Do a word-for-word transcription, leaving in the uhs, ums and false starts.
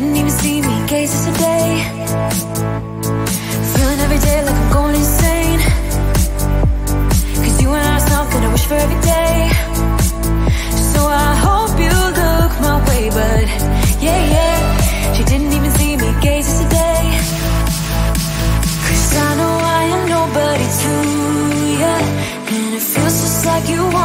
didn't even see me, cases a day. Feeling every day like I'm going insane, cause you and I are something I wish for every day. So I hope you look my way, but yeah, yeah, she didn't even see me, cases a day. Cause I know I am nobody to you, and it feels just like you want.